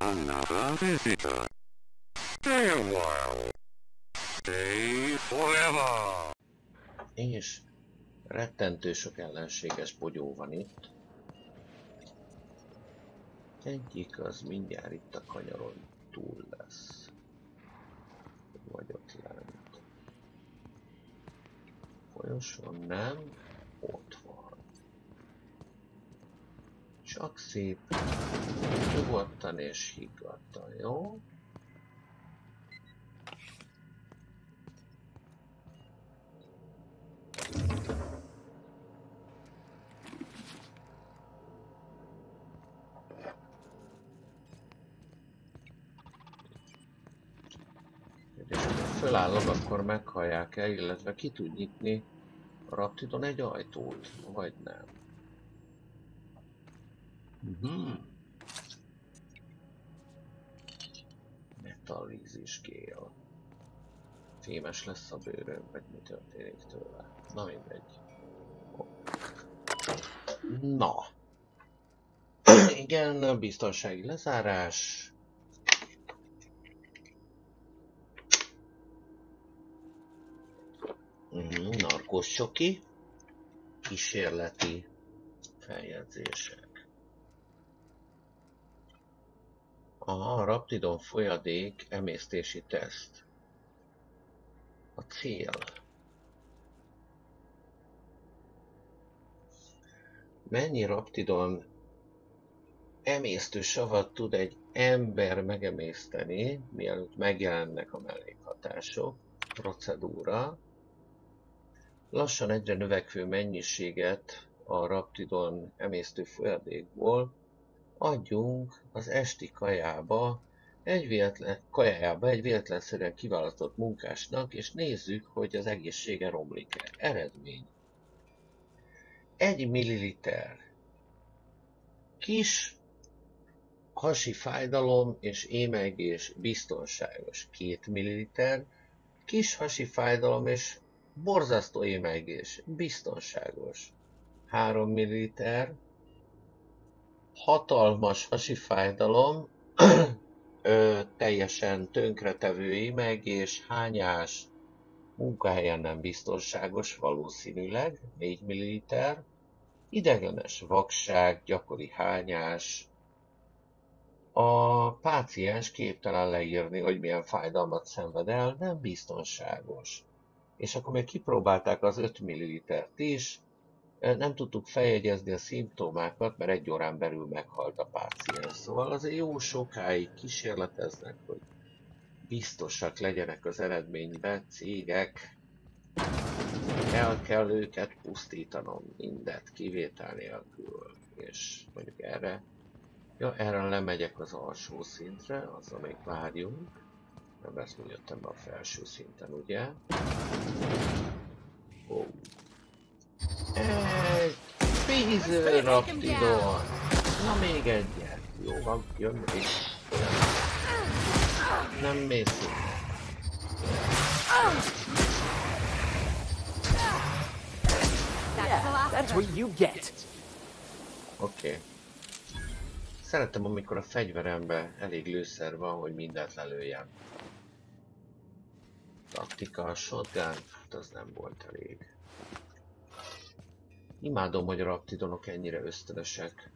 Another visitor. Stay a while. Stay forever. És rettentő sok ellenséges bogyó van itt. Egyik az mindjárt itt a kanyaron túl lesz. Vagy ott lent. Folyoson nem, ott van. Csak szép, nyugodtan és higgadtan, jó? És ha fölállok, akkor meghallják-e, illetve ki tud nyitni a Raptidon egy ajtót, vagy nem? Metallízis gél. Fémes lesz a bőröm, vagy mi történik tőle? Na mindegy. Na. Igen, biztonsági lezárás. Narkós csoki. Kísérleti feljegyzése. Aha, a Raptidon folyadék emésztési teszt. A cél. Mennyi Raptidon emésztő savat tud egy ember megemészteni, mielőtt megjelennek a mellékhatások? Procedúra. Lassan egyre növekvő mennyiséget a Raptidon emésztő folyadékból adjunk az esti kajába egy véletlenszerűen kiválasztott munkásnak, és nézzük, hogy az egészsége romlik-e. Eredmény. 1 milliliter. Kis hasi fájdalom és émelygés biztonságos. 2 milliliter. Kis hasi fájdalom és borzasztó émelygés biztonságos. 3 milliliter. Hatalmas hasi fájdalom, teljesen tönkretevő émelygés, hányás, munkahelyen nem biztonságos valószínűleg, 4 ml, ideglenes vakság, gyakori hányás. A páciens képtelen leírni, hogy milyen fájdalmat szenved el, nem biztonságos. És akkor még kipróbálták az 5 ml-t is. Nem tudtuk feljegyezni a szimptomákat, mert 1 órán belül meghalt a páciens. Szóval azért jó sokáig kísérleteznek, hogy biztosak legyenek az eredményben. Cégek, el kell őket pusztítanom, mindet kivétel nélkül. És mondjuk erre, ja, erre lemegyek az alsó szintre, azzal még várjunk. Nem ezt úgy jöttem be a felső szinten, ugye? Oh. Egy víző Raptidon! Na még egyet! Jó van, jön még! Nem mész itt! Oké. Szeretem, amikor a fegyveremben elég lőszer van, hogy mindent lelőjem. Taktika a shotgun? Hát az nem volt elég. Imádom, hogy a Raptidonok ennyire ösztönösek.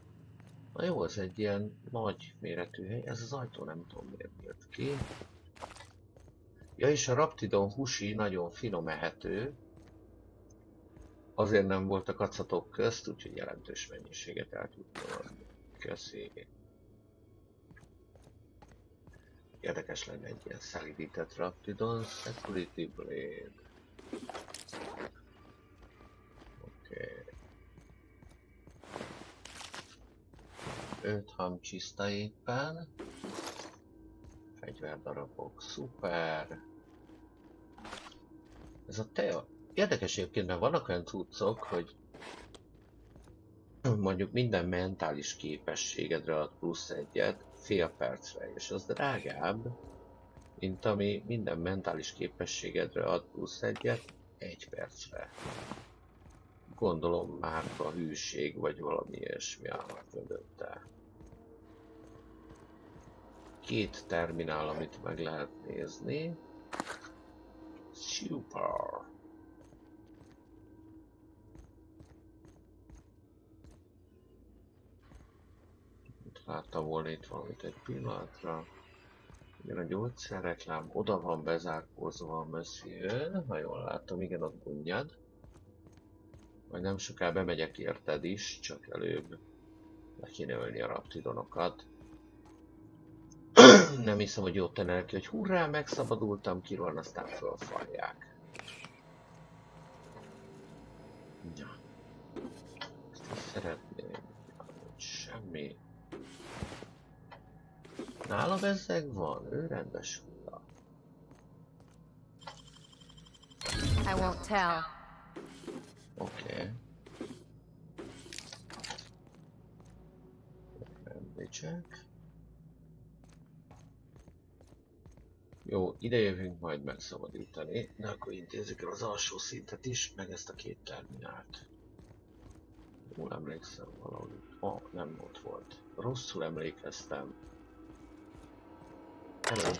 Na jó, ez egy ilyen nagy méretű hely. Ez az ajtó nem tudom miért jött ki. Ja, és a Raptidon húsi nagyon finom ehető. Azért nem volt a kacatok közt, úgyhogy jelentős mennyiséget el tudtam adni. Köszi. Érdekes lenne egy ilyen szelidített Raptidon. Security Blade. Oké. 5 hamcsiszta éppen. Fegyverdarabok, szuper. Ez a teja. Érdekes egyébként, mert vannak olyan cuccok, hogy mondjuk minden mentális képességedre ad plusz egyet fél percre, és az drágább, mint ami minden mentális képességedre ad plusz egyet 1 percre. Gondolom már a hűség, vagy valami ilyesmi áll mögötte. két terminál, amit meg lehet nézni. Super! Láttam volna itt valamit egy pillanatra. Igen, a gyógyszerreklám oda van bezárkózva a Monsieur, ha jól látom, igen, ott gunnyad. Majd nem soká bemegyek érted is, csak előbb le kéne ölni a raptidonokat. Nem hiszem, hogy jót tenne neki, hogy hurrá, megszabadultam, kiroln, aztán fölfalják. Ja. Ezt szeretném, semmi. Nála bezzeg van, ő rendes hulla. Oké. Rendítsek. Jó, ide jövünk majd megszabadítani. Na, akkor intézzük el az alsó szintet is, meg ezt a két terminált. Jól emlékszem valahogy. Nem ott volt. Rosszul emlékeztem. Hello.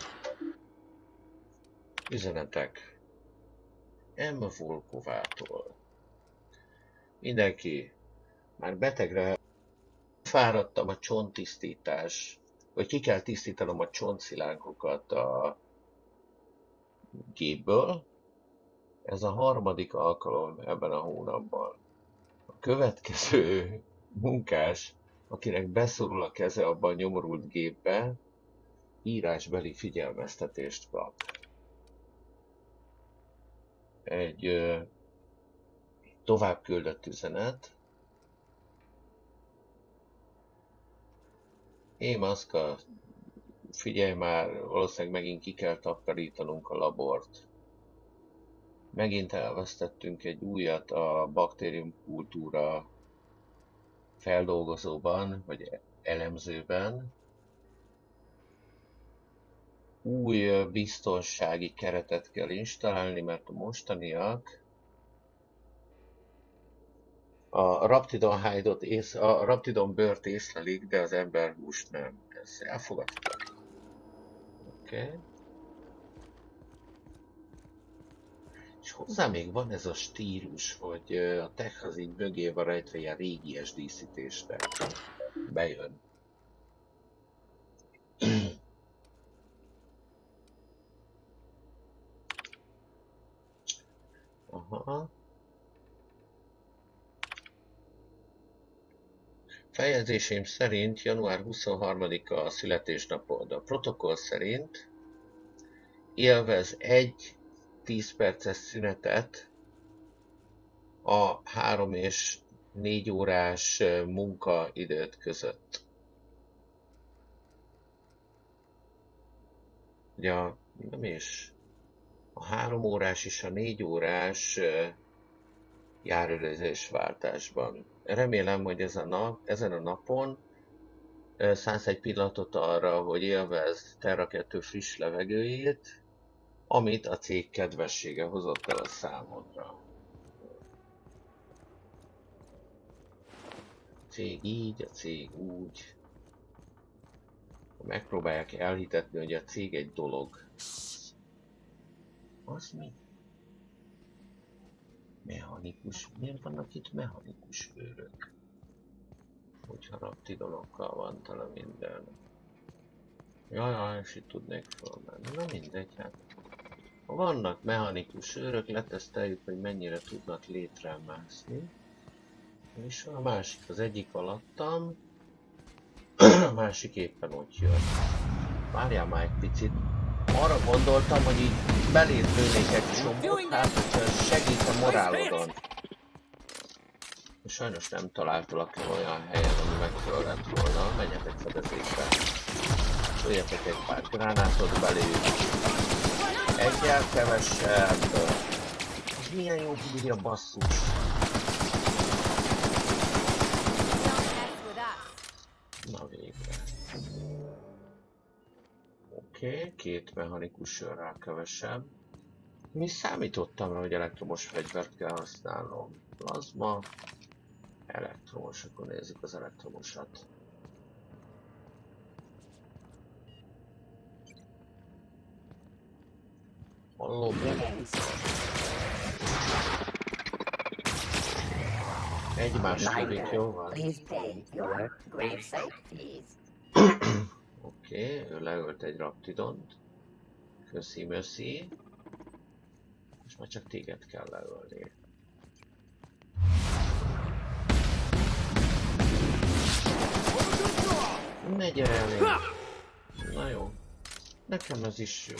Üzenetek. Emma Volkovától. Mindenki. Már betegre fáradtam a csonttisztítás. Vagy ki kell tisztítanom a csontszilánkokat a gépből. Ez a harmadik alkalom ebben a hónapban. A következő munkás, akinek beszorul a keze abban a nyomorult gépbe, írásbeli figyelmeztetést kap. Egy tovább küldött üzenet. Hé, Maszka, figyelj már, valószínűleg megint ki kell takarítanunk a labort. Megint elvesztettünk egy újat a baktériumkultúra feldolgozóban, vagy elemzőben. Új biztonsági keretet kell installálni, mert a mostaniak a raptidon bőrt észlelik, de az emberhúst nem. Ez elfogadható. Oké. Okay. És hozzá még van ez a stílus, hogy a tech az így mögé van rejtve ilyen régies díszítésre. Bejön. Aha. Feljegyzéseim szerint január 23-a a születésnapod. A protokoll szerint élvez egy 10 perces szünetet a 3 és 4 órás munkaidőt között. Ja, nem is. A 3 órás és a 4 órás járőrözésváltásban. Remélem, hogy ez a nap, ezen a napon szánsz egy pillanatot arra, hogy élvezd Terra 2 friss levegőjét, amit a cég kedvessége hozott el a számodra. A cég így, a cég úgy. Megpróbálják elhitetni, hogy a cég egy dolog. Az mi? Mechanikus. Miért vannak itt mechanikus őrök? Hogyha raptidonokkal van tele minden. Jajaj, és itt tudnék fölmenni. Na mindegy, hát. Ha vannak mechanikus őrök, leteszteljük, hogy mennyire tudnak létrán mászni. És a másik, az egyik alattam, a másik éppen ott jön. Várjál már egy picit. Arra gondoltam, hogy így belét lőnék egy csomót, hát hogy segít a morálodon. Sajnos nem találtalak el olyan helyen, ami megfölött volna. Menjetek fedezékbe. Lőjetek egy pár gránátot beléjük. Egyel kevesebb. Milyen jó bírja, basszus. Na végre. Oké, két mechanikus sörrel kevesebb. Mi számítottam rá, hogy elektromos fegyvert kell használnom. Plazma, elektromos, akkor nézzük az elektromosat. Egymást ülik, jó van. Oké, ő leölt egy raptidont. Köszi-möszi. És már csak téged kell leölni. Ne gyere elég. Na jó. Nekem ez is jó.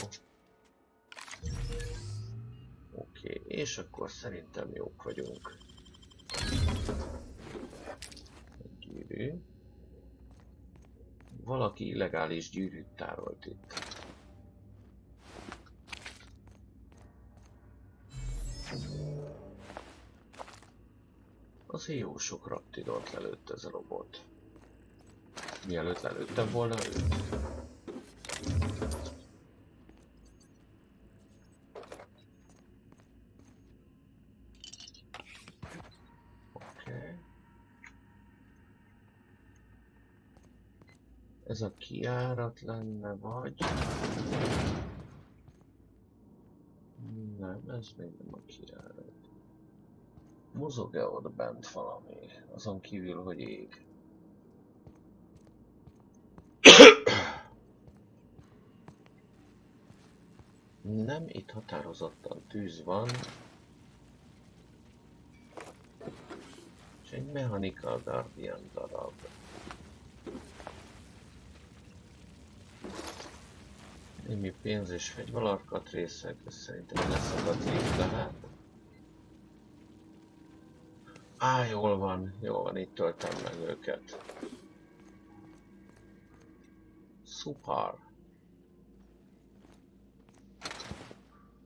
Oké, és akkor szerintem jók vagyunk. Gyűrű. Valaki illegális gyűrűt tárolt itt. Azért jó sok raptidont lelőtt ez a robot. Mielőtt lelőttem volna őt. Ez a kiárat lenne, vagy... Nem, ez még nem a kiárat. Mozog-e ott bent valami? Azon kívül, hogy ég. Nem, itt határozottan tűz van. És egy Mechanical Guardian darab. Némi pénz és fegyvalarkatrészek, ez szerintem leszakadt itt, de hát... Á, jól van, itt töltem meg őket. Szuper!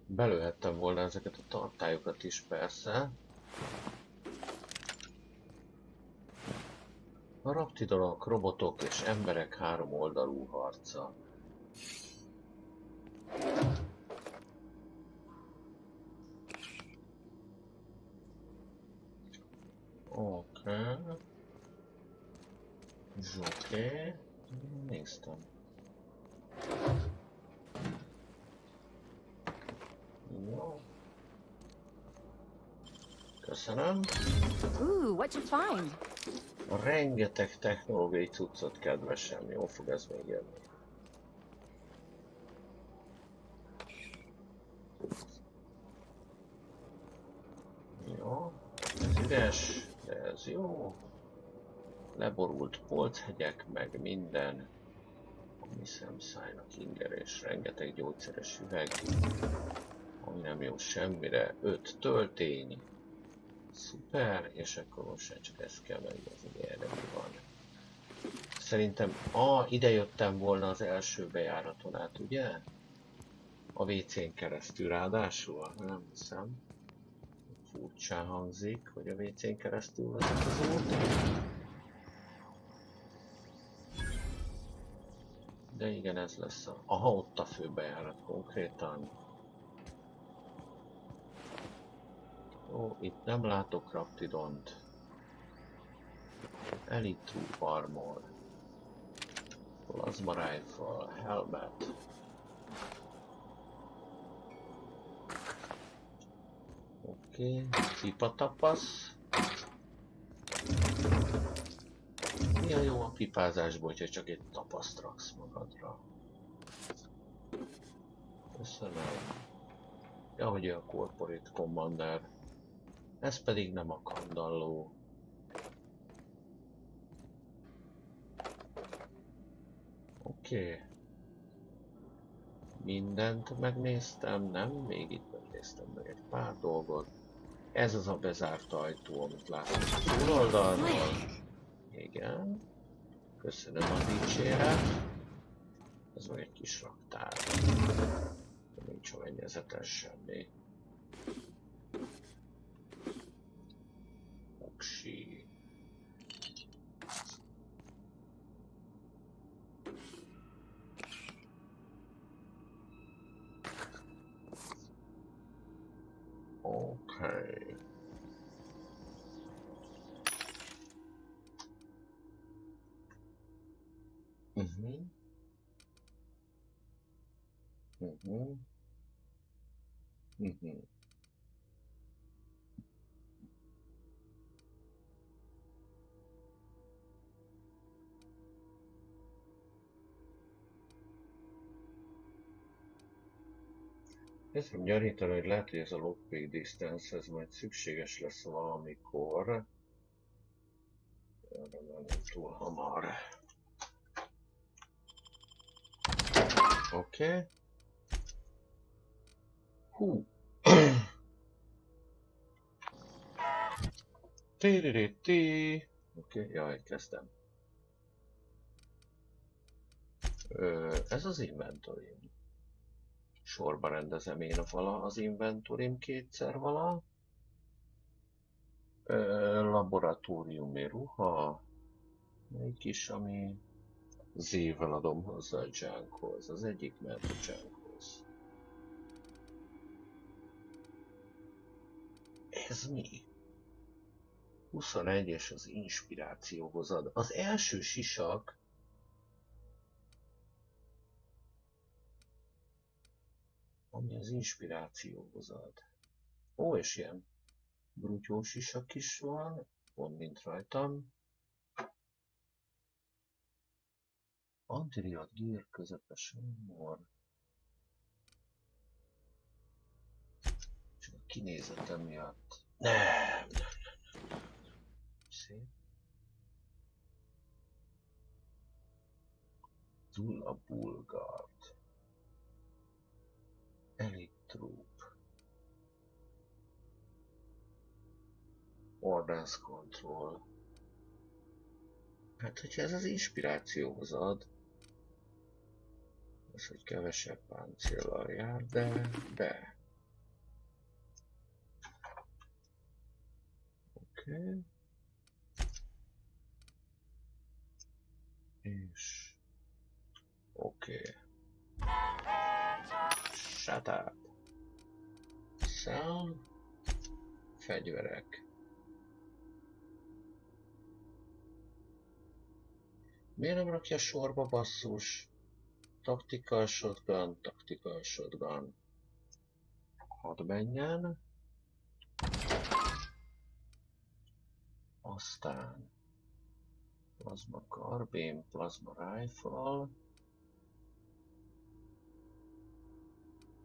Belőhettem volna ezeket a tartályokat is, persze. A raptidonok, robotok és emberek háromoldalú harca. Oké. Oké. Néztem. Jó. Köszönöm. What you find? Rengeteg technológiai cuccot, kedvesem. Jó fog ez még jönni. Jó. Ez üres. Ez jó. Leborult polchegyek, meg minden, ami szemszájnak inger, és rengeteg gyógyszeres üveg, ami nem jó semmire. 5 töltény. Szuper, és akkor most csak ezt kell megnézni, érdemi van. Szerintem, ide jöttem volna az első bejáraton át, ugye? A WC-n keresztül ráadásul? Nem hiszem. Furcsán hangzik, hogy a WC-n keresztül vezet az út. De igen, ez lesz a... Aha, ott a főbejárat konkrétan. Ó, itt nem látok raptidont. Elite Troop Armor. Plasma Rifle, Helmet. Oké, pipatapasz. Milyen jó a pipázásból, hogyha csak egy tapaszt raksz magadra. Köszönöm. Ja, hogy a Corporate Commander. Ez pedig nem a kandalló. Oké. Mindent megnéztem, nem? Még itt megnéztem meg egy pár dolgot. Ez az a bezárt ajtó, amit látom a túloldalról. Igen. Köszönöm a dicséret. Ez meg egy kis raktár. Nincs a mennyezetes semmi. Oksi. Oké. Mm-hmm. Kezdem gyanítani, hogy lehet, hogy ez a lockpick distance, ez majd szükséges lesz valamikor. De nem túl hamar. Oké. Okay. Hú. Oké, okay, jaj, kezdtem. Ez az inventorim. Sorba rendezem én vala az inventorim kétszer vala. Laboratóriumi ruha. Egy kis, ami Z-vel adom hozzá a Junkhoz. Az egyik mert a Junkhoz. Ez mi? 21 és az inspirációhoz ad. Az első sisak... ami az inspirációhoz ad. Ó, és ilyen brutyós sisak is van, pont mint rajtam. Anterior gear, közepes humor. Csak a kinézetem miatt. Nem! Szép. Zula Bulgard. Elite Troop. Ordnance Control. Hát, hogyha ez az inspirációhoz ad, az, hogy kevesebb páncéllal jár, de. Oké. Okay. És... oké. Okay. Shut up. Sell. Fegyverek. Miért nem rakja sorba, basszus? Tactical shotgun, tactical shotgun. Hadd menjen. Aztán... plasma carbine, plasma rifle.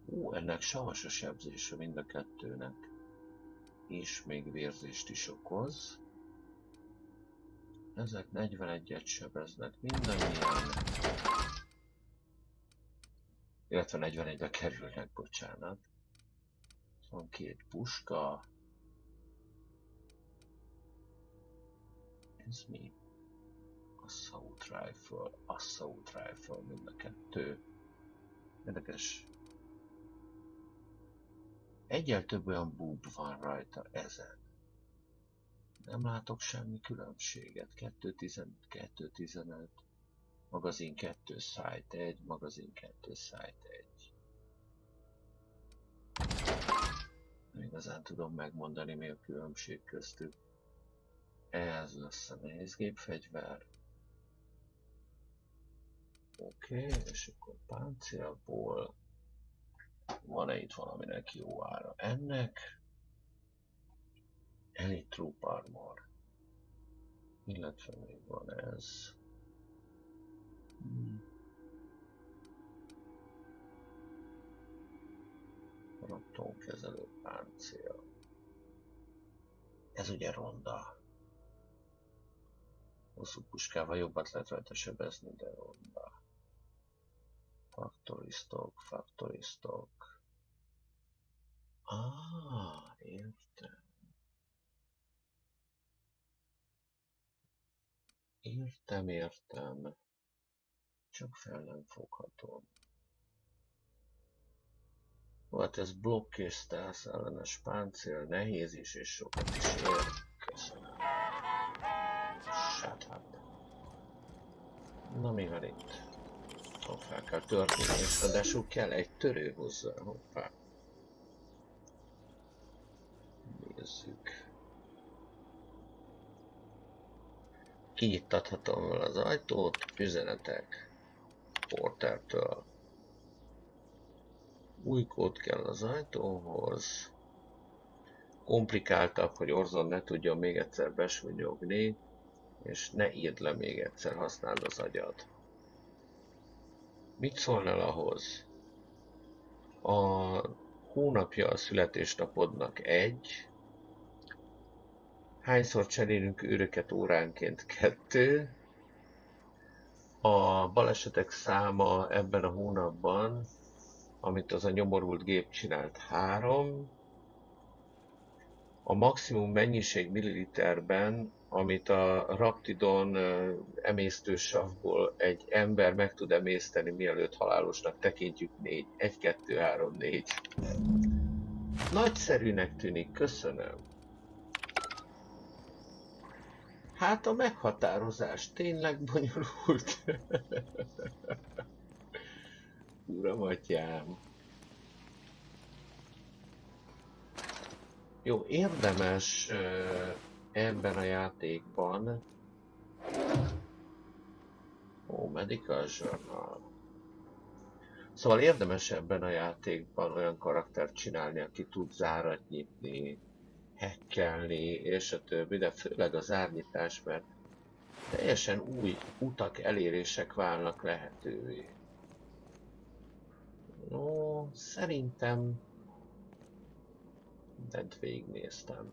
Ú, ennek savas a sebzése mind a kettőnek. És még vérzést is okoz. Ezek 41-et sebeznek mindannyian. Illetve 41-be kerülnek, bocsánat. Van két puska. Ez mi? Assault rifle mind a kettő. Érdekes. Egyel több olyan búb van rajta ezen. Nem látok semmi különbséget. 2.15, magazin 2, szájt 1, magazin 2, szájt 1. Nem igazán tudom megmondani, mi a különbség köztük. Ez lesz a nehéz gépfegyver. Oké, okay, és akkor páncélból van-e itt valaminek jó ára? Ennek Elite Troop Armor, illetve még van ez. Rotonkezelő páncél. Ez ugye ronda. Hosszú puskával jobbat lehet rajta sebezni, de ronda. Faktoristok. Ah, értem. Értem. Csak fel nem foghatom. Hát ez blokk és stealth ellenes páncél, nehéz is és sokat is ér. Köszönöm. Sáthat. Na mi van itt? Hoppá, kell történni, és adásul kell egy törő hozzá. Hoppá. Nézzük. Kinyittathatom vele az ajtót, üzenetek Portertől. Új kód kell az ajtóhoz. Komplikáltabb, hogy Orson ne tudjon még egyszer besúnyogni, és ne írd le még egyszer, használd az agyad. Mit szólnál ahhoz? A hónapja a születésnapodnak 1. Hányszor cserélünk őröket óránként 2. A balesetek száma ebben a hónapban, amit az a nyomorult gép csinált, 3. A maximum mennyiség milliliterben, amit a Raptidon emésztősavból egy ember meg tud emészteni, mielőtt halálosnak tekintjük, 4. 1, 2, 3, 4. Nagyszerűnek tűnik, köszönöm. Hát a meghatározás tényleg bonyolult. Uram, atyám. Jó, érdemes ebben a játékban... Ó, Medical Journal. Szóval érdemes ebben a játékban olyan karaktert csinálni, aki tud zárat nyitni, hekkelni, és a többi, de főleg az árnyítás, mert teljesen új utak, elérések válnak lehetővé. No, szerintem... Mindent végignéztem.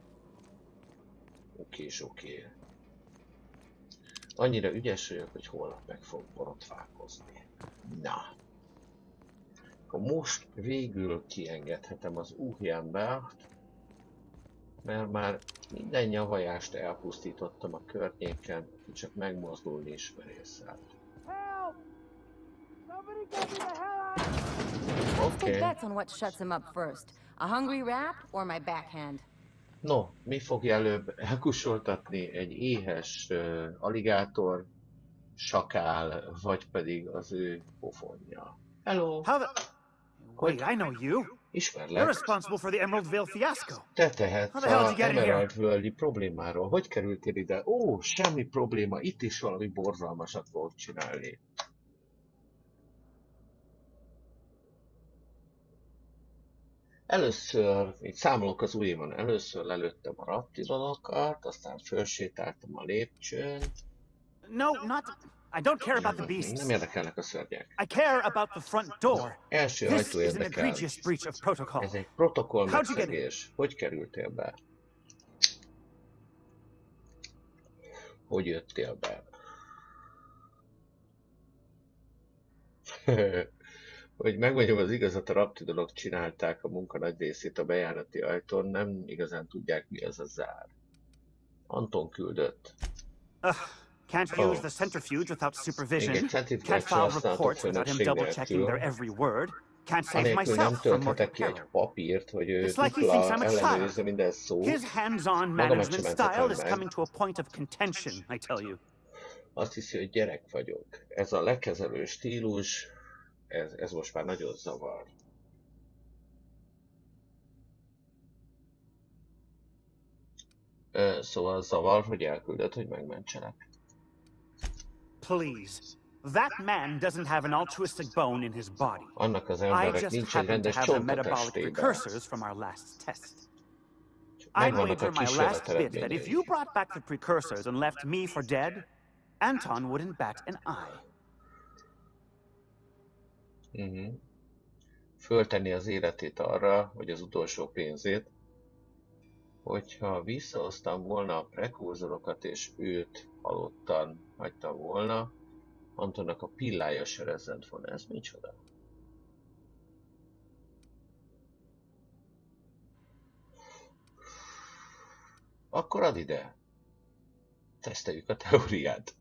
Oké. Annyira ügyes vagyok, hogy holnap meg fog borotválkozni. Na. Akkor most végül kiengedhetem az Uhlenberg-t, mert már minden nyavajást elpusztítottam a környéken, csak megmozdulni is merészelt. Okay. That's on what shuts him up first. A hungry rap or my backhand? No, mi fogja előbb elkussoltatni, egy éhes aligátor, sakál, vagy pedig az ő pofonja? Hello! Wait, I know you! Ismerlek! You're responsible for the Emerald Vale fiasco! Te tehetsz az Emerald Vale-i problémáról. Hogy kerültél ide? Ó, semmi probléma, itt is valami borzalmasat volt csinálni. Először, így számolok az ujjamon, először lelőttem a raptidonokat, aztán felsétáltam a lépcsőn. Nem érdekelnek a szörnyek. Első ajtó érdekel. Ez egy protokoll megszegés. Hogy kerültél be? Hogy jöttél be? Hogy megmondjam az igazat, a raptidonok csinálták a munka nagy részét a bejárati ajtón, nem igazán tudják, mi az a zár. Anton küldött. Can't use the centrifuge without supervision. Can't file reports without him double-checking their every word. Can't save myself from more error. It's like he thinks I'm a child. His hands-on management style is coming to a point of contention, I tell you. Azt hiszi, hogy gyerek vagyok. Ez a lekezelő stílus. Ez most már nagyon zavar. Szóval zavar, hogy elküldött, hogy megmentsenek. Please. That man doesn't have an altruistic bone in his body. Annak az embernek nincs egy rendes csont a testében. Megvannak a kísérlet eredményei. Föltenni az életét arra, vagy az utolsó pénzét, hogyha visszahoztam volna a prekurzorokat és őt halottan hagytam volna, Antonnak a pillája se rezzent volna. Ez micsoda? Akkor add ide! Teszteljük a teóriát!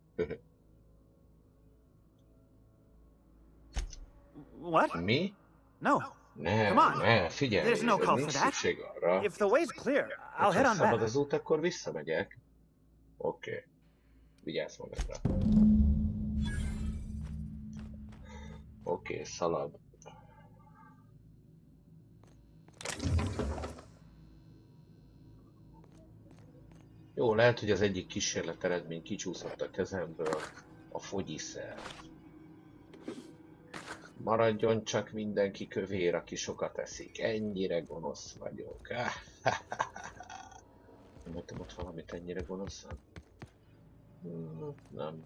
What? Me? No. Ne, figyelj, there's no call for that. If the way's clear, I'll head on back. Ha szabad az út, akkor visszamegyek. Oké. Vigyázz magadra. Oké, szalad. Jó, lehet, hogy az egyik kísérlet eredmény kicsúszott a kezemből, a fogyiszer. maradjon csak mindenki kövér, aki sokat eszik. Ennyire gonosz vagyok. Nem mondtam ott valamit ennyire gonoszan? Nem.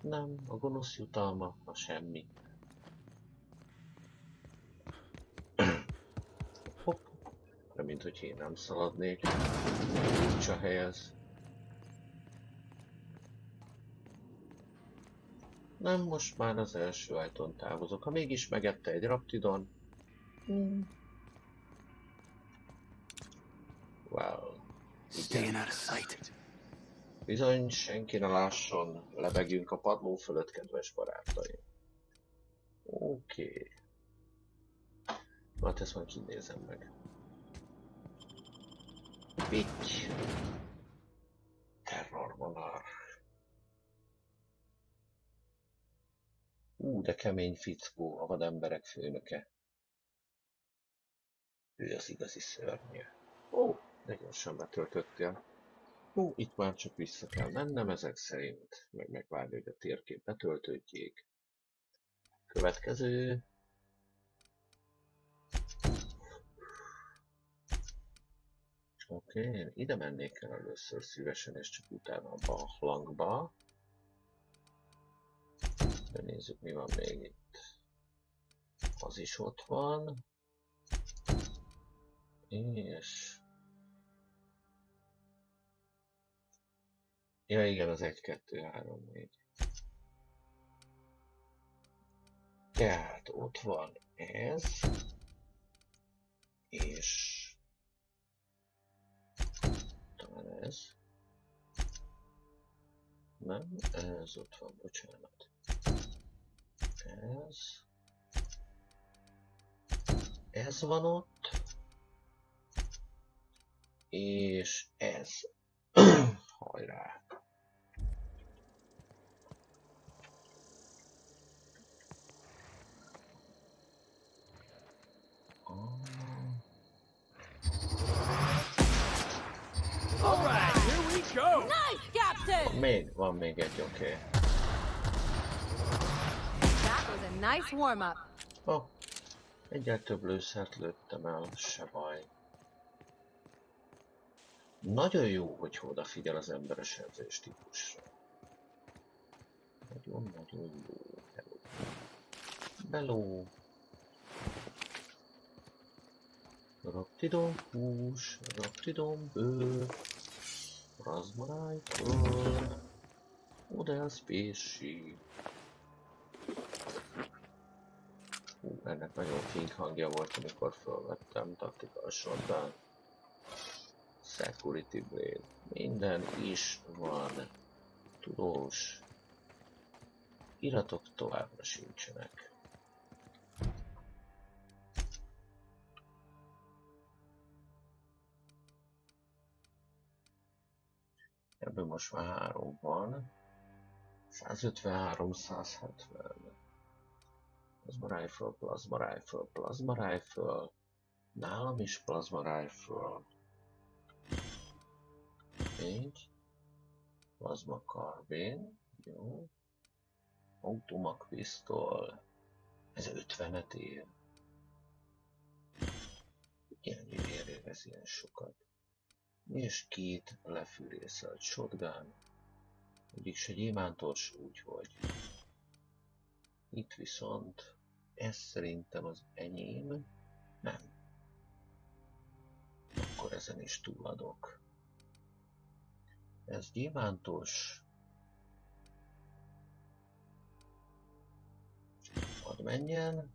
Nem, a gonosz jutalma a semmi. Hopp. De mint hogy én nem szaladnék. Nincs a helyez. Nem, most már az első ajtón távozok. Ha mégis megette egy raptidon. Wow. Igen. Bizony, senki ne lásson, lebegünk a padló fölött, kedves barátaim. Oké. Na, hát ezt majd kinézem meg. Pitty. Terrorvonal. Ú, de kemény fickó, a vademberek főnöke. Ő az igazi szörnyű. Ó, de gyorsan betöltöttél. Ó, itt már csak vissza kell mennem ezek szerint, meg megvárni, hogy a térkép betöltődjék. Következő. Oké, ide mennék el először szívesen, és csak utána abba a hangba. De nézzük, mi van még itt. Az is ott van. És... ja igen, az 1, 2, 3, 4. Tehát ott van ez. És... talán ez. Nem, ez ott van, bocsánat. Ez. Ez van ott. És ez. Hajrá. Még van még egy, oké. Oh, egyel több lőszert lőttem el, se baj. Nagyon jó, hogy odafigyel az emberes edzés típusra. Nagyon-nagyon jó. Hello. Beló. Raptidon hús, raptidon bő. Размайка, куда спеши? Ennek nagyon fink hangja volt, amikor felvettem taktikai shotgun. Security blade. Minden is van. Tudós. Iratok továbbra sincsenek. Ebből most már 3 van. 153, 170. Plasma-rifle, plasma-rifle, plasma-rifle. Nálam is plasma-rifle. Így. Plasma-karbén. Jó. Automak-pisztol. Ez 50-et ér. Ilyen jövérjék, ez ilyen sokat. És 2 lefűrészelt shotgun. Egyik se gyémántos, úgyhogy. Itt viszont ez szerintem az enyém. Nem. Akkor ezen is túladok. Ez gyémántos. Hadd menjen.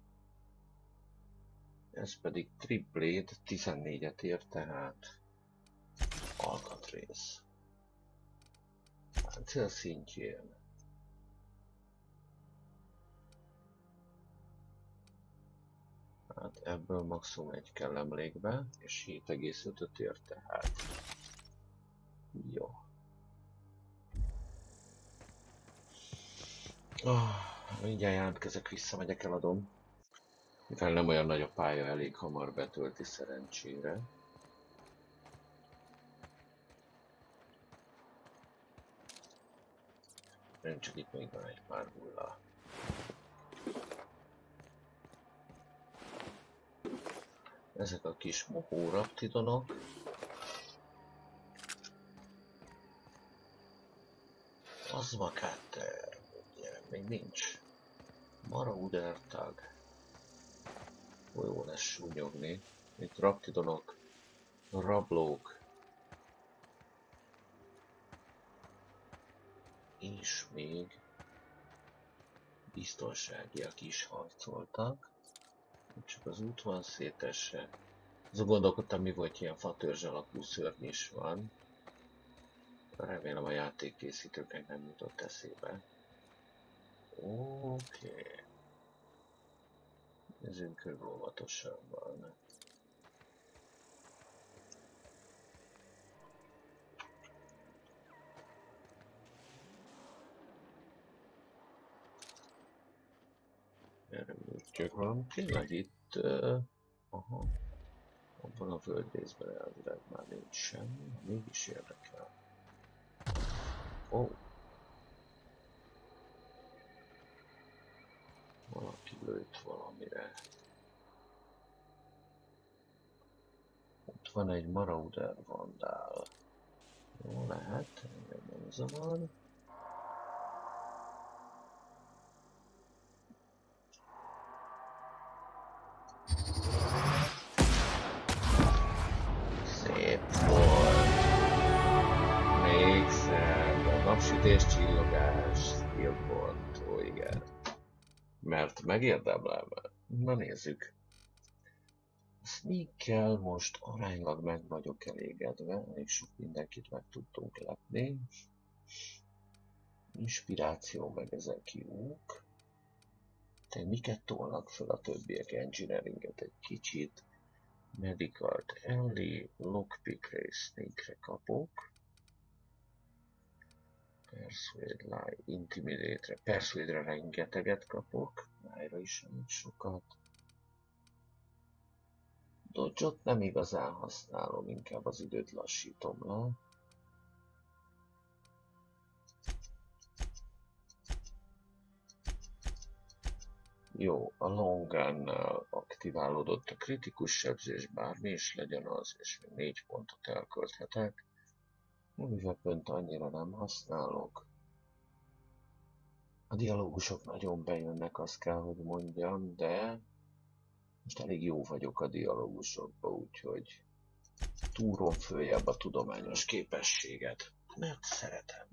Ez pedig triplét, 14-et ér, tehát alkatrész. Páncél szintjén. Hát ebből maximum 1 kell emlékbe, és 7,5-öt ér tehát. Jó. Mindjárt jelentkezek, visszamegyek, eladom. Mivel nem olyan nagy a pálya, elég hamar betölti szerencsére. Én csak itt még van egy pár hulla. ezek a kis mohó raptidonok. Azmakáter, ugye, még nincs. Maraudertag. Jó lesz súnyogni. Itt raptidonok, rablók. És még biztonságiak is harcoltak. Csak az út van szétesse. Azon gondolkodtam, mi volt, ilyen fatörzs alakú szörny is van. Remélem a játékkészítőknek nem jutott eszébe. Oké. Nézzünk körül óvatosabban. Csak valami tényleg itt, aha, abban a földrészben elvileg már nincs semmi, mégis érdekel. Ó! Oh. Valaki lőtt valamire. Ott van egy marauder vandál. Jó, lehet, engem nem zavar. Napsütés, csillogás, szilpont, ó igen. Mert megérdemlem. Na nézzük. A sneakkel most aránylag meg vagyok elégedve, elég sok mindenkit meg tudtunk lepni. Inspiráció meg ezek jók. De miket tolnak fel a többiek? Engineeringet egy kicsit. Medicalt Ellie, Lockpickre és Sneakre kapok. Persuade, Lie, Intimidate-re. Persuade-re rengeteget kapok. Lie-ra is nincs sokat. Dodge-ot nem igazán használom, inkább az időt lassítom le. Jó, a long gunnál aktiválódott a kritikus sebzés, bármi is legyen az, és még 4 pontot elkölthetek. Új weapont annyira nem használok. A dialógusok nagyon bejönnek, azt kell, hogy mondjam, de most elég jó vagyok a dialógusokba, úgyhogy túrom följebb a tudományos képességet, mert szeretem.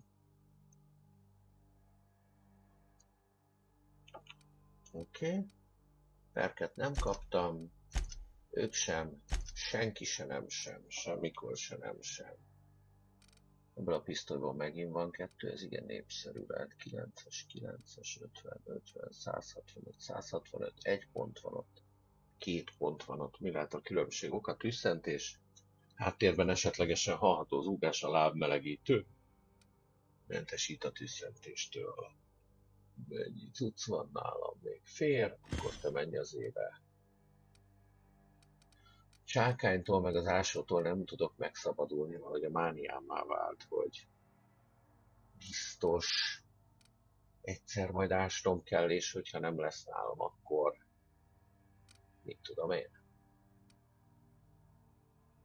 Oké. Perket nem kaptam, ők sem, senki se nem sem, semmikor se nem sem. Ebből a pisztolyból megint van kettő, ez igen népszerű, lehet 9-es, 9-es, 50, 50, 165, 165, 1 pont van ott, 2 pont van ott, mi lehet a különbség? Oka tüsszentés, háttérben esetlegesen hallható az úgás, a lábmelegítő, mentesít a tüsszentéstől. Ennyi cucc van nálam, még fér, akkor te menj az éve. Csákánytól meg az ásótól nem tudok megszabadulni, valahogy a mániámmá vált, hogy biztos egyszer majd ásnom kell, és hogyha nem lesz nálam, akkor mit tudom én.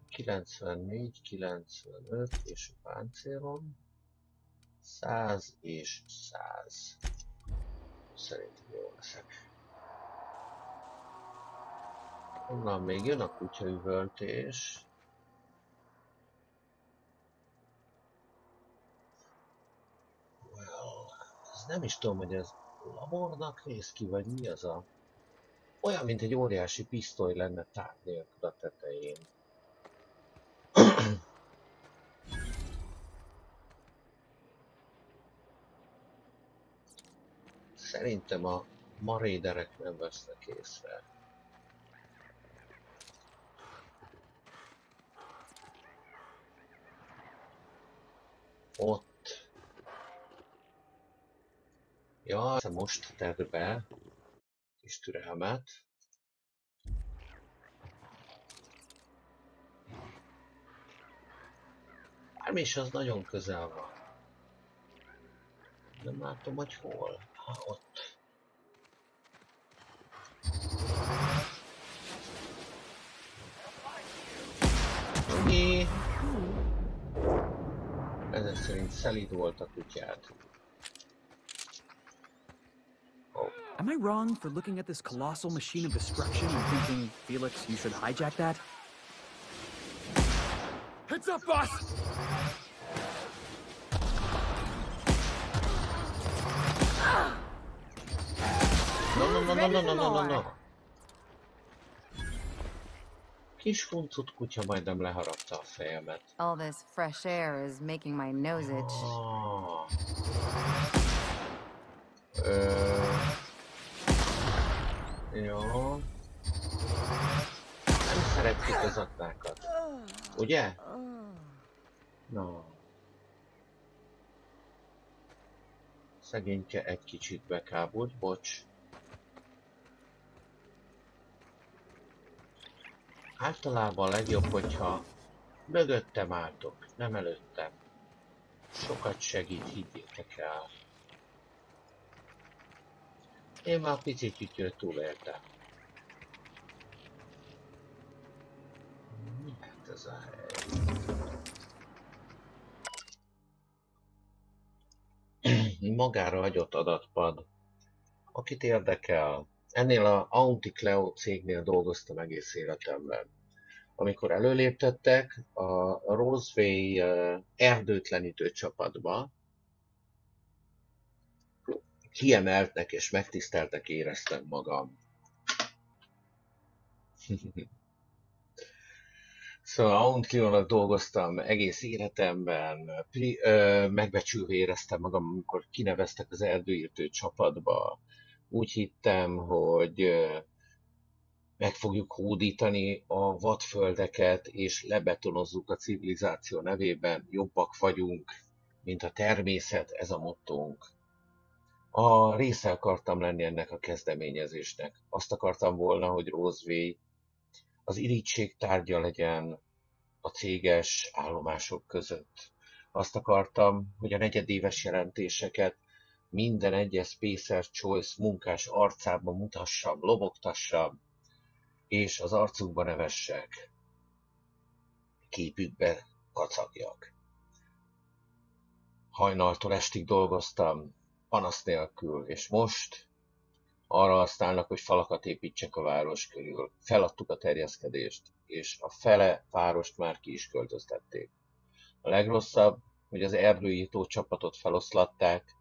94, 95 és a páncélom 100 és 100. Szerintem jól leszek. Onnan még jön a kutyaüvöltés. Well, ez nem is tudom, hogy ez labornak néz ki, vagy mi az a... Olyan, mint egy óriási pisztoly lenne tár nélkül a tetején. Szerintem a maréderek nem vesznek észre. Ott. Ja, most tedd be kis türelmet. Bármi is az nagyon közel van. Nem látom, hogy hol. Ha, ott. szelíd volt a kutyád. Am I wrong for looking at this colossal machine of destruction and thinking, Felix, you should hijack that? Heads up, boss! No. Kis huncut kutya majdnem leharapta a fejemet. All this fresh air is making my nose itch. Jó. Nem szeretjük az aknákat. Ugye? Na. Szegényke egy kicsit bekábult, bocs. Általában legjobb, hogyha mögöttem álltok, nem előttem. Sokat segít, higgyétek el. Én már picit ütőt túléltem. Mi hát ez a hely? Magára hagyott adatpad. Akit érdekel, ennél a Aunticleo cégnél dolgoztam egész életemben. Amikor előléptettek a Roseway erdőtlenítő csapatba, kiemeltnek és megtiszteltek éreztem magam. Szóval Aunticleo-nak dolgoztam egész életemben, megbecsülve éreztem magam, amikor kineveztek az erdőírtő csapatba. Úgy hittem, hogy meg fogjuk hódítani a vadföldeket, és lebetonozzuk a civilizáció nevében, jobbak vagyunk, mint a természet, ez a mottónk. A része akartam lenni ennek a kezdeményezésnek. Azt akartam volna, hogy Roseway az irigység tárgya legyen a céges állomások között. Azt akartam, hogy a negyedéves jelentéseket minden egyes Spacer Choice munkás arcában mutassam, lobogtassam, és az arcukba nevessek, képükbe kacagjak. Hajnaltól estig dolgoztam, panasz nélkül, és most arra használnak, hogy falakat építsek a város körül. Feladtuk a terjeszkedést, és a fele várost már ki is költöztették. A legrosszabb, hogy az erdőírtó csapatot feloszlatták,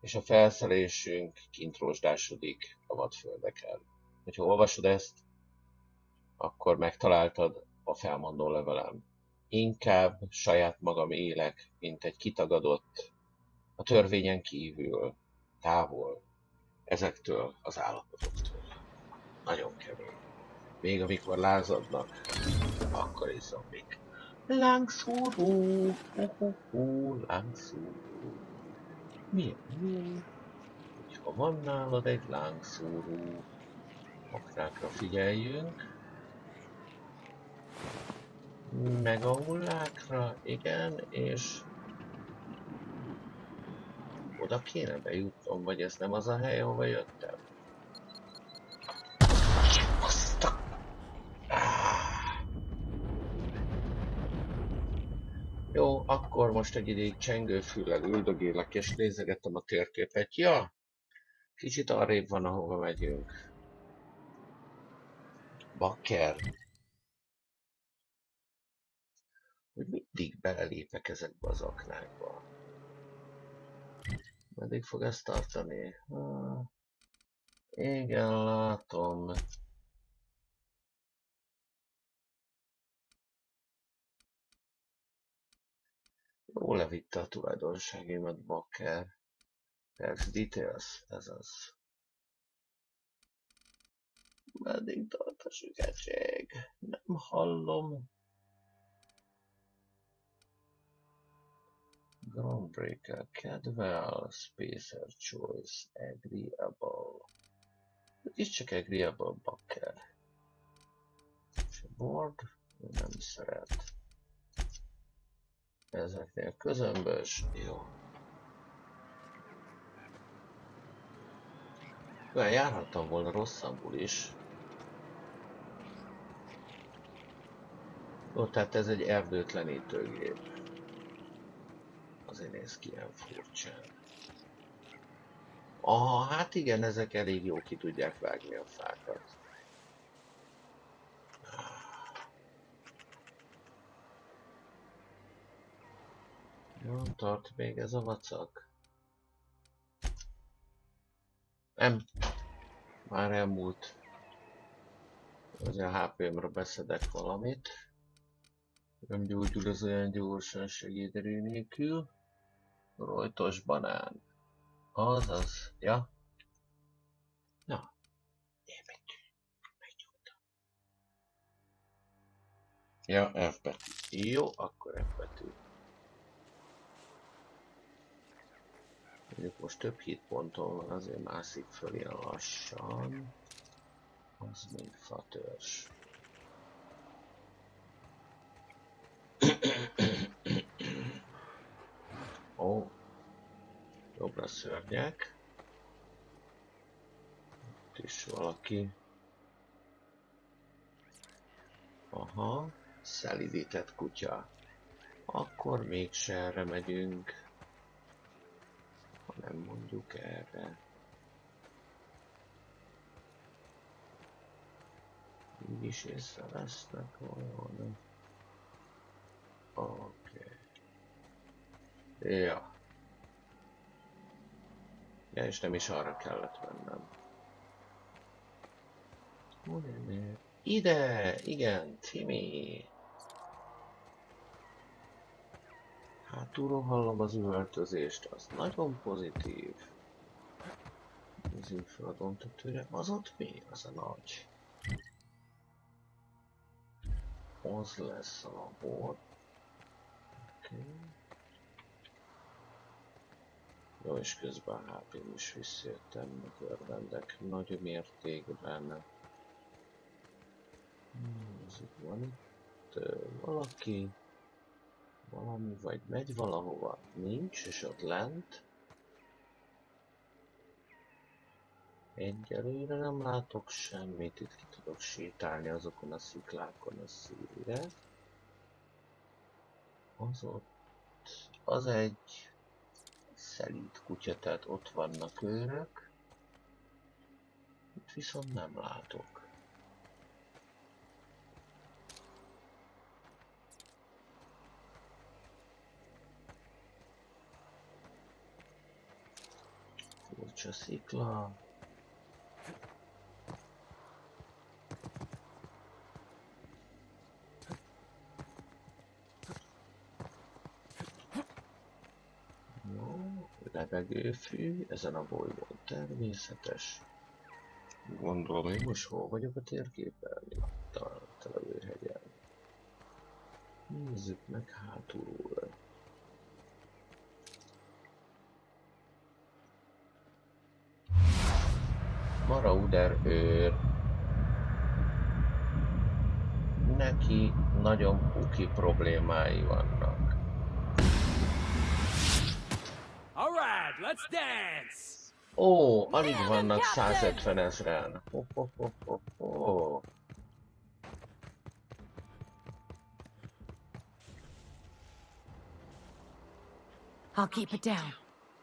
és a felszerelésünk kint rozsdásodik a vadföldeken. Ha olvasod ezt, akkor megtaláltad a felmondó levelem. Inkább saját magam élek, mint egy kitagadott, a törvényen kívül, távol, ezektől az állapotoktól. Nagyon kemény. Még amikor lázadnak, akkor is zombik. Lángszúrú, lángszúrú. Mi? Ha van nálad egy lángszúrú, aknákra figyeljünk. Meg a hullákra, igen, és oda kéne bejutnom, vagy ez nem az a hely, ahova jöttem. Jó, akkor most egy ideig csengőfüllel üldögélek és nézegettem a térképet. Ja, kicsit arrébb van, ahova megyünk. Bakker. Hogy mindig belelépek ezekbe az aknákba. Meddig fog ezt tartani? Igen, látom. Jól levitte a tulajdonságémat, Bakker. Persze, details, ez az. Meddig tart a sügetség? Nem hallom. Groundbreaker, kedvel, Spacer Choice, Agreeable. Ez is csak Agreeable, Bakker. És a board nem szeret. Ezeknél közömbös, jó. Olyan járhattam volna rosszabbul is. Jó, tehát ez egy erdőtlenítőgép. azért néz ki ilyen furcsán. Aha, hát igen, ezek elég jó ki tudják vágni a fákat. Jó, tart még ez a vacak. Nem. Már elmúlt. Ugye a HP-mről beszedek valamit. Nem gyógyul az olyan gyorsan segéderő nélkül. Rojtos banán. Azaz, ja. Na. Én betű. Megnyugtam. Ja, F betű. Jó, akkor F betű. Mondjuk most több hitponton van, azért mászik föl ilyen lassan. Az még fatörzs. Ó, jobbra szörnyek. Itt is valaki. Aha, szelidített kutya. Akkor mégse erre megyünk. Nem mondjuk erre. Így is észrevesznek valahol. Oké. Ja. Ja, és nem is arra kellett mennem. Ide! Igen, Timi! Hátulról hallom az üvöltözést, az nagyon pozitív. Nézzünk fel a gombtetőre, az ott mi? Az a nagy. Az lesz a bor. Okay. Jó, és közben HP-n is visszajöttem, mert örvendek nagy mértékben. Ez itt van itt valaki. Valami, vagy megy valahova, nincs, és ott lent. Egyelőre nem látok semmit, itt ki tudok sétálni azokon a sziklákon a szélre. Az ott, az egy szelíd kutya, tehát ott vannak őrök. Itt viszont nem látok. Furcsa szikla. Jó, levegőfű, ezen a bolygón természetes. Gondolom, hogy most hol vagyok a térképen? Talán a levőhegyen. Nézzük meg hátulról. Marauder őr. Neki nagyon uki problémái vannak. Ó, alig vannak 150 ezeren.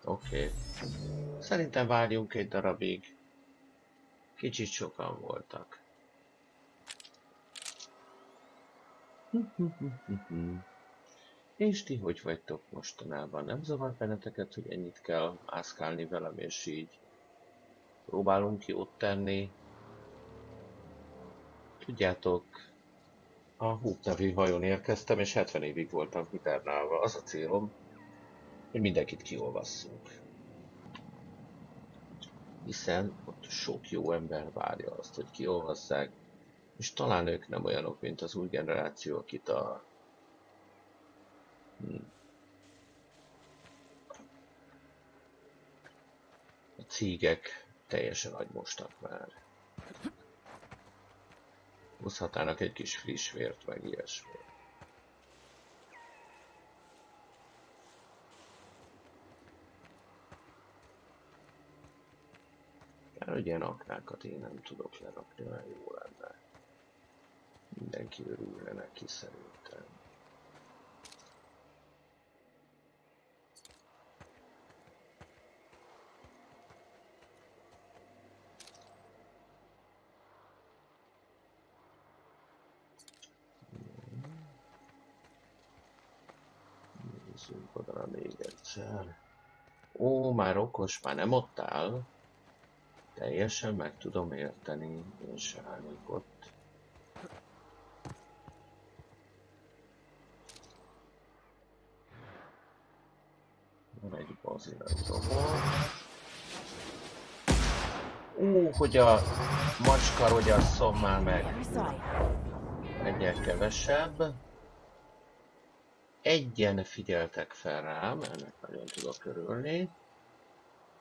Oké. Szerintem várjunk egy darabig. Kicsit sokan voltak. És ti hogy vagytok mostanában? Nem zavar benneteket, hogy ennyit kell ászkálni velem, és így próbálunk ki ott tenni. Tudjátok, a Hoop nevű hajón érkeztem, és 70 évig voltam hibernálva. Az a célom, hogy mindenkit kiolvasszunk. Hiszen ott sok jó ember várja azt, hogy kiolvasszák, és talán ők nem olyanok, mint az új generáció, akit a... A cégek teljesen agymostak már. Hozhatnának egy kis friss vért, meg ilyesmi. Hogy ilyen aknákat én nem tudok lerakni, mert jó lenne. Mindenki örülne neki szerintem. színpadra még egyszer. Ó, már okos, már nem ott áll. Teljesen meg tudom érteni, én se állnék ott. Van egy bazilántobor. Ó, hogy a macska rogyasszon már meg. Egyel kevesebb. Egyen figyeltek fel rám, ennek nagyon tudok örülni.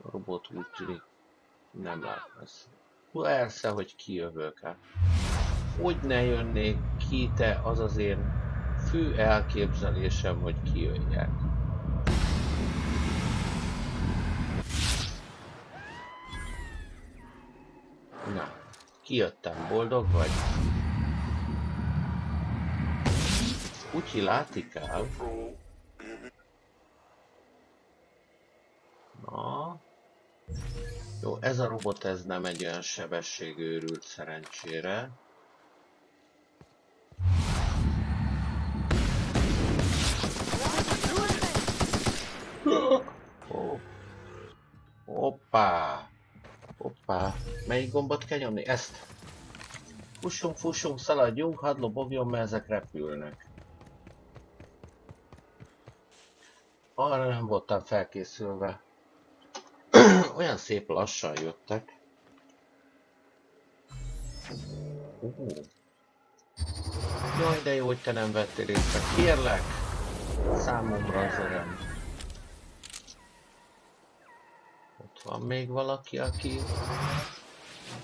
A robot úgy tűnik, nem lát messze. Persze, hogy kijövök el. Hogy ne jönnék ki, te, az az én fő elképzelésem, hogy kijöjjek. Na, kijöttem, boldog vagy? Kutyi látikál. Na. Jó, ez a robot ez nem egy olyan sebességőrült szerencsére. Hoppá! Hoppá! Melyik gombot kell nyomni? Ezt! Fussunk, fussunk, szaladjunk, hadd lobogjon, mert ezek repülnek. Arra nem voltam felkészülve. Olyan szép lassan jöttek. Jaj, de jó, hogy te nem vettél részt. Kérlek, számomra az öröm. Ott van még valaki, aki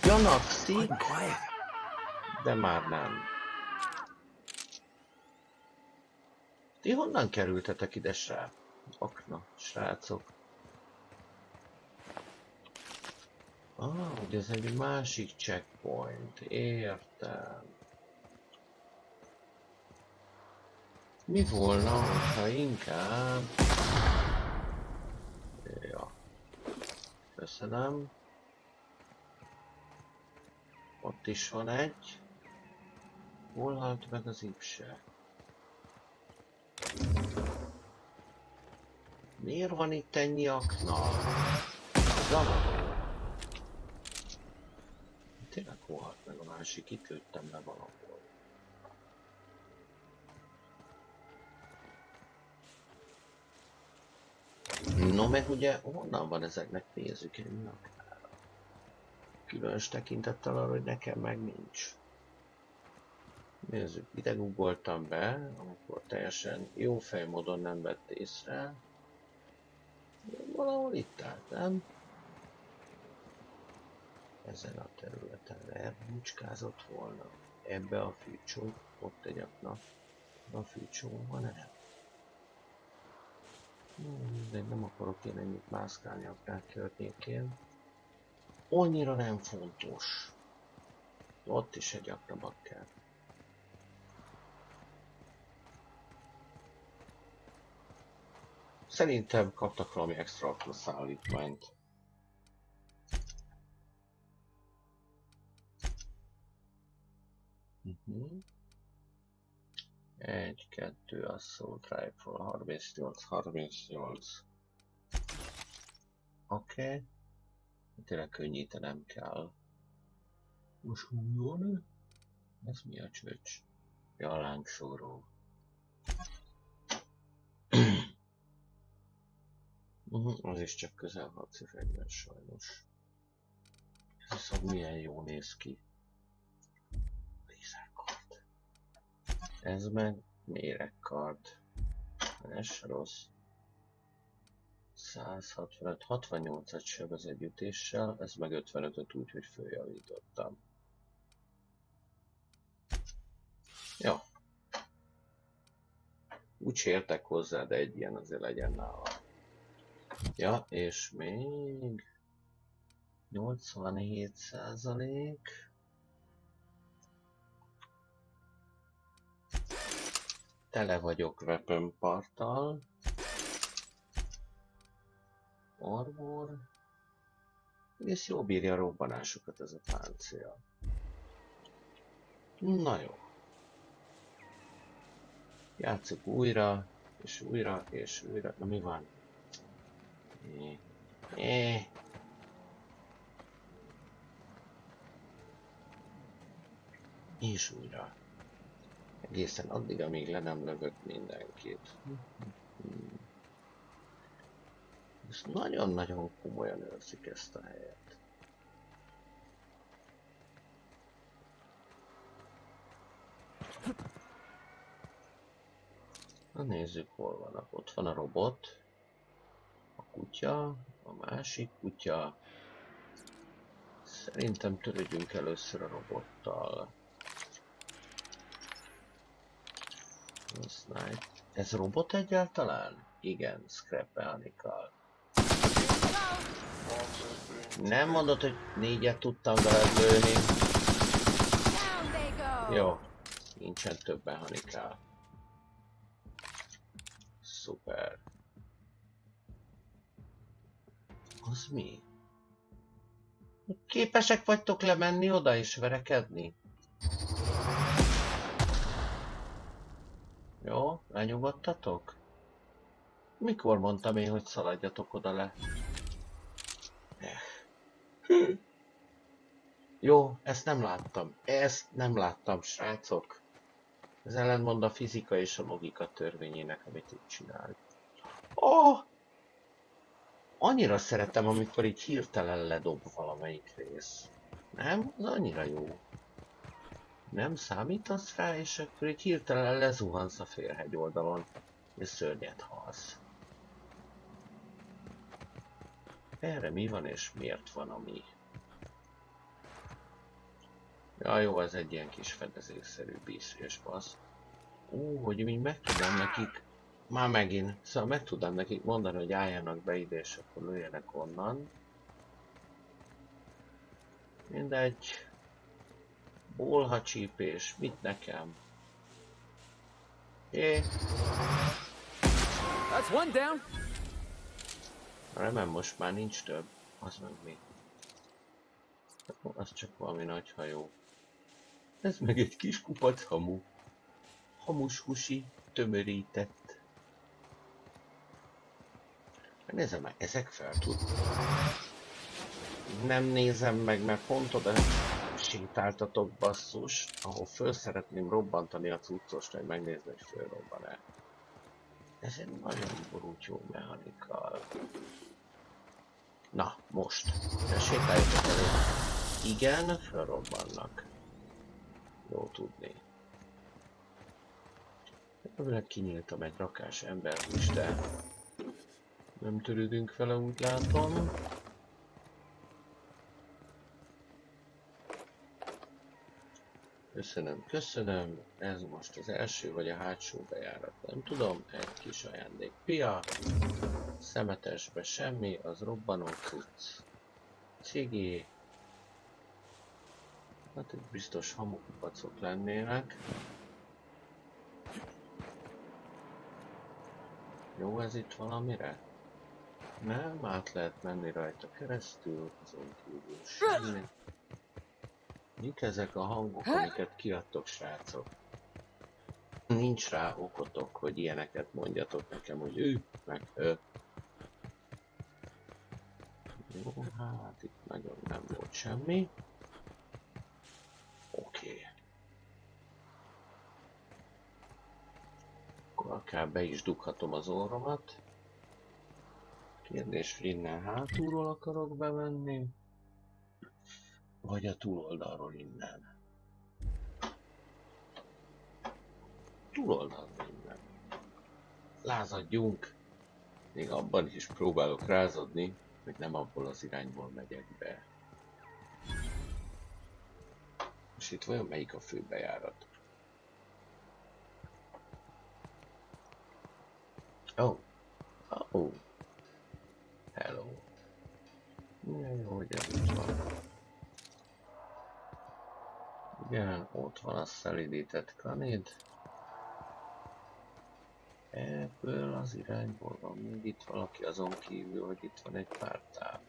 gyanakszik, de már nem. Ti honnan kerültetek ide, srácok? Akna, srácok. Ah, ugye ez egy másik checkpoint. Értem. Mi volna, ha inkább... Ja. Köszönöm. Ott is van egy. Hol halt meg az ipse? Miért van itt ennyi akna? Zavaró. Tényleg hol meg a másik, itt lőttem le valahol. No meg ugye honnan van ezeknek, nézzük én aknára. Különös tekintettel arra, hogy nekem meg nincs. Nézzük, ide googoltam be, akkor teljesen jó fej módon nem vett észre. Valahol itt állt, nem? Ezen a területen elbucskázott volna. Ebbe a fűcsó, ott egy akna. A fűcsó van-e? De nem akarok én ennyit mászkálni aknák környékén. Annyira nem fontos. Ott is egy akna bakker. Szerintem kaptak valami extra szállítmányt. Egy, kettő, assault rifle, 38. Oké. Tényleg könnyítenem kell. Most újjon? Ez mi a csöcs? Ja, a lángsoró. Az is csak közel 6-1-ben sajnos. Ez viszont milyen jól néz ki. Lézerkard. Ez meg méregkard. Ez rossz. 165, 68-at seb az együttéssel, ez meg 55-öt úgy, hogy följavítottam. Jó. Úgy értek hozzá, de egy ilyen azért legyen nálam. Ja, és még 87%. Tele vagyok weaponparttal. Armor. És jó bírja a robbanásokat ez a páncél. Na jó. Játsszuk újra, és újra, na mi van? És újra. Egészen addig, amíg le nem lövök mindenkit. Ez nagyon-nagyon komolyan őrzik ezt a helyet. Na nézzük, hol vannak. Ott van a robot, a kutya, a másik kutya. Szerintem törődjünk először a robottal. Ez robot egyáltalán? Igen, scrapelni kell. Nem mondod, hogy négyet tudtam veled lőni. Jó, nincsen többen, hanikál. Szuper. Az mi? Képesek vagytok lemenni oda és verekedni? Jó, lenyugodtatok? Mikor mondtam én, hogy szaladjatok oda le? Jó, ezt nem láttam. Ezt nem láttam, srácok. Ez ellentmond a fizika és a logika törvényének, amit itt csinál. Oh! Annyira szeretem, amikor így hirtelen ledob valamelyik rész. Nem? Az annyira jó. Nem számítasz rá, és akkor így hirtelen lezuhansz a félhegy oldalon, és szörnyet halsz. Erre mi van, és miért van a mi? Ja, jó, ez egy ilyen kis fedezésszerű bíz és basz. Ó, hogy így meg tudom nekik... Már megint. Szóval meg tudom nekik mondani, hogy álljanak be ide, és akkor lőjenek onnan. Mindegy. Bolha csípés, mit nekem? Jé! Remélem most már nincs több. Az meg mi? Az csak valami nagy hajó. Ez meg egy kis kupac hamu. Hamus husi, tömörített. Nézem meg, ezek fel tud. Nem nézem meg, mert pont oda sétáltatok, basszus, ahol föl szeretném robbantani a cuccost, hogy megnézni, hogy fölrobban-e. Ez egy nagyon borútyó mechanika. Na, most. De sétáljatok elé. Igen, fölrobbannak. Jó tudni. Ebből kinyíltam egy rakás embert is, de nem törődünk vele, úgy látom. Köszönöm, köszönöm. Ez most az első vagy a hátsó bejárat. Nem tudom, egy kis ajándék. Pia, szemetesbe semmi, az robbanó cucc. Cigi. Hát itt biztos hamupacok lennének. Jó, ez itt valamire? Nem, át lehet menni rajta keresztül, azon kívül semmi. Mik ezek a hangok, amiket kiadtok, srácok? Nincs rá okotok, hogy ilyeneket mondjatok nekem, hogy ő, meg ő. Jó, hát itt nagyon nem volt semmi. Oké. Akkor akár be is dughatom az orromat. Kérdés, hogy innen hátulról akarok bemenni. Vagy a túloldalról innen. Túloldalról innen. Lázadjunk. Még abban is próbálok rázadni, hogy nem abból az irányból megyek be. És itt vajon melyik a főbejárat? Oh. Oh. Hello. Milyen jó, hogy ez itt van. Igen, ott van a szelidített kanid. Ebből az irányból van még itt valaki, azon kívül, hogy itt van egy pár táv.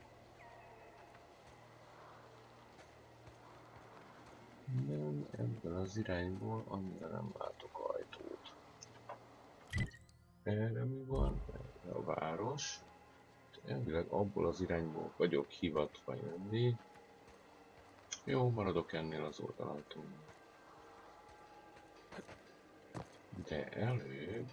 Nem, ebből az irányból annyira nem látok ajtót. Erre mi van? Erre a város. Elvileg abból az irányból vagyok hivatva jönni. Jó, maradok ennél az oldalajtónál. De előbb...